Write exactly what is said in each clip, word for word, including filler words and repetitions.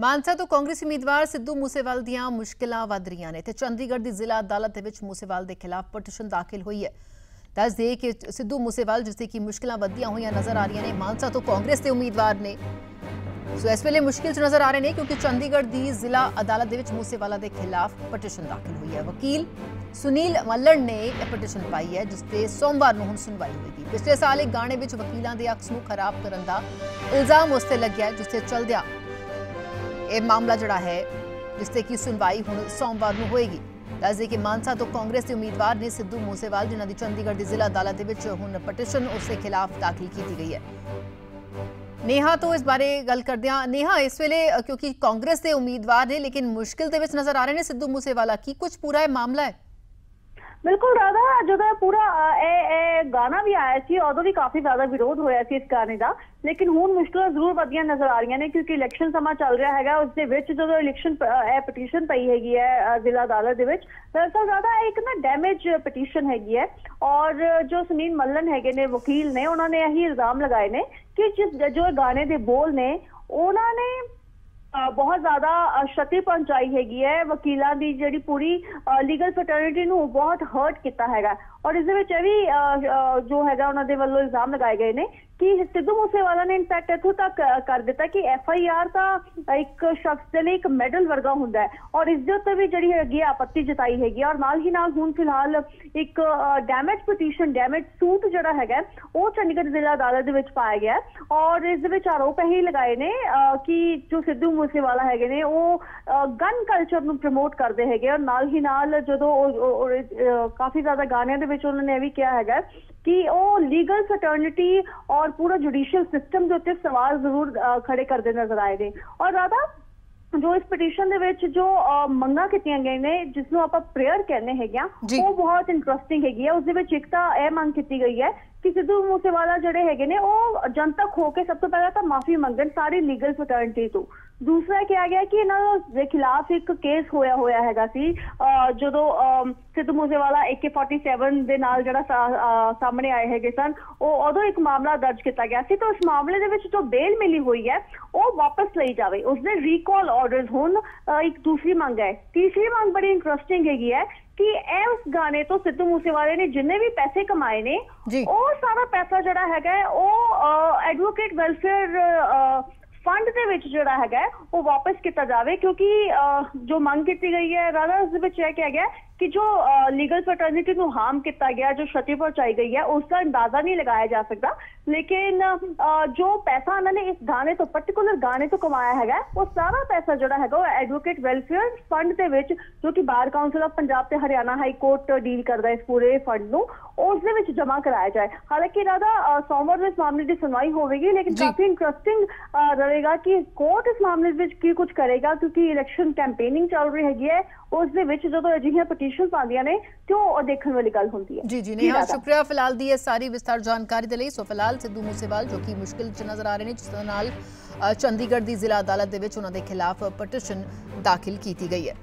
मानसा तो कांग्रेस उम्मीदवार सिद्धू मूसेवाला दियां मुश्किलां वध रही ने ते चंडीगढ़ की जिला अदालत दे मूसेवाला के खिलाफ पटिशन दाखिल हुई है। दस दे कि सिद्धू मूसेवाला जिसकी कि मुश्किलां वधियां हुई नजर आ रही ने मानसा तो कांग्रेस के उम्मीदवार ने सो इस वे मुश्किल च नजर आ रहे हैं क्योंकि चंडीगढ़ की जिला अदालत दे मूसेवाला के खिलाफ पटिशन दाखिल हुई है। वकील सुनील मलण ने यह पटिशन पाई है जिसते सोमवार को सुनवाई होगी। पिछले साल एक गाने वकीलों के अक्स को खराब करने का इल्जाम उसते लग्या जिसते चलद्या यह मामला जड़ा है जिससे कि सुनवाई हुण सोमवार को होएगी। दस दे कि मानसा तो कांग्रेस के उम्मीदवार ने सिद्धू मूसेवाला जिन्हों की चंडीगढ़ की जिला अदालत हुण पटिशन उसके खिलाफ दाखिल की गई है। नेहा तो इस बारे गल करदियां, नेहा इस वेले क्योंकि कांग्रेस के उम्मीदवार ने लेकिन मुश्किल दे विच नजर आ रहे हैं सिद्धू मूसेवाला की कुछ पूरा है मामला है। बिल्कुल राधा, जो पूरा ए, ए, गाना भी आया सी उदो भी काफी ज्यादा विरोध होया सी इस गाने का, लेकिन हुण मुश्किल जरूर वधिया नजर आ रही ने क्योंकि इलेक्शन समा चल रहा है। उसके जो इलेक्शन पटीशन पई हैगी है जिला अदालत के दरअसल ज्यादा एक ना डैमेज पटीशन हैगी है। और जो सुनील मलण हैगे ने वकील ने उन्होंने यही इल्जाम लगाए ने कि जिस जो गाने के बोल ने उन्होंने बहुत ज्यादा क्षति पहुंचाई हैगी है वकीलों की जी पूरी लीगल फटर्निटी को बहुत हर्ट किया है। और इस भी जो है उन्होंने वालों इल्जाम लगाए गए ने कि सिद्धू मूसेवाला ने इनफैक्ट इतों तक कर दिता कि एफ आई आर का एक शख्स के लिए एक मेडल वर्गा होंदा है और इस उत्ते भी जी है आपत्ति जताई हैगी। और नाल ही नाल हुण फिलहाल एक डैमेज पटीशन डैमेज सूट जोड़ा है वो चंडीगढ़ जिला अदालत में पाया गया। और इस आरोप यही लगाए ने कि जो सिद्धू मूसेवाला हैगे ने वो गन कल्चर को प्रमोट करते हैं। और नाल ही नाल जो काफ़ी ज्यादा गाने उन्होंने भी किया है कि वो लीगल फटर्निटी और पूरा जुडिशियल सिस्टम के उत्ते सवाल जरूर खड़े करते नजर आए हैं। और ज्यादा जो इस पटिशन के जो मंगा कीतियां गई ने जिसनों आप प्रेयर कहने हैं वो बहुत इंटरस्टिंग हैगी है। उस एक तो यह मांग की गई है कि सिद्धू मूसेवाला जोड़े है ने वो जनता खो के सब तो पहले तो माफी मंगन सारी लीगल फटर्निटी तो। दूसरा क्या गया कि इन्होंने खिलाफ एक केस होया होया हैगा सी जो Sidhu Moosewala AK forty seven दे नाल जड़ा सामने आए हैगे सन उदो एक मामला दर्ज किया गया सी। तो इस मामले दे विच जो बेल मिली हुई है वो वापस लई जाए उसने रिकॉल ऑर्डर हुण एक दूसरी मंग है। तीसरी मंग बड़ी इंटरस्टिंग हैगी है कि ए उस गाने तो सिद्धू मूसेवाले ने जिन्हें भी पैसे कमाए ने वो सारा पैसा जड़ा हैगा वो एडवोकेट वेलफेयर फंड के विच जड़ा हैगा वो वापस किया जाए क्योंकि जो मांग की गई है राधा उस विच यह कहा गया कि जो लीगल फटर्निटी को हार्म किया गया जो क्षति पहुंचाई गई है उसका अंदाजा नहीं लगाया जा सकता। लेकिन जो पैसा उन्होंने इस गाने तो पर्टिकुलर गाने तो कमाया है वो सारा पैसा जोड़ा है वो एडवोकेट वेलफेयर फंड के विच जो कि बार काउंसिल ऑफ पंजाब ते हरियाणा हाई कोर्ट डील करता है इस पूरे फंड को उसदे विच जमा कराया जाए। हालांकि राधा सोमवार में इस मामले की सुनवाई होगी लेकिन काफी इंटरस्टिंग रहेगा कि कोर्ट इस मामले में की कुछ करेगा क्योंकि इलेक्शन कैंपेनिंग चल रही हैगी है उसदे विच जो अजिहियां पटिशन पांदियां ने तो देखने वाली गल होंदी है। जी जी नेहा शुक्रिया फिलहाल दी सारी विस्तार जानकारी दे लई। सो फिलहाल सिद्धू मूसेवाला जो कि मुश्किल च नजर आ रहे हैं जिस नाल चंडीगढ़ की जिला अदालत दे विच उन्हां दे खिलाफ पटिशन दाखिल की गई है।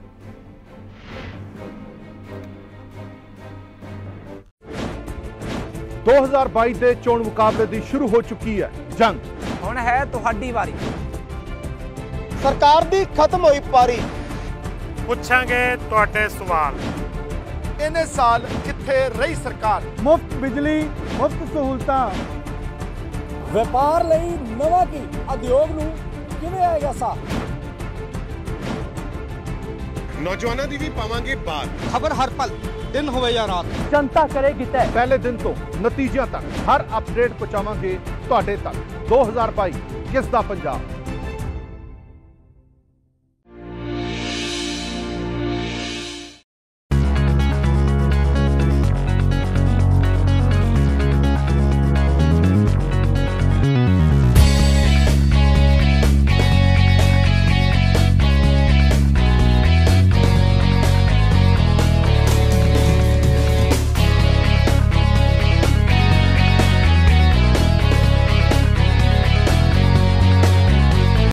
दो हज़ार बाईस के चोण मुकाबले की शुरू हो चुकी है जंग, हुण है तुहाडी वारी। सरकार दी खत्म हुई पारी, पूछांगे तुहाडे सवाल। इन्हें साल किथे रही सरकार? मुफ्त बिजली, मुफ्त सहूलतां, व्यापार लई नवा की उद्योग नूं किवें आएगा साथ? नौजवानों की भी पावांगे बात, खबर हर पल, दिन हो या रात। जनता करेगी तय, पहले दिन तो नतीजों तक हर अपडेट पहुंचावांगे तुहाडे तक। दो हज़ार बाईस किस दा पंजाब।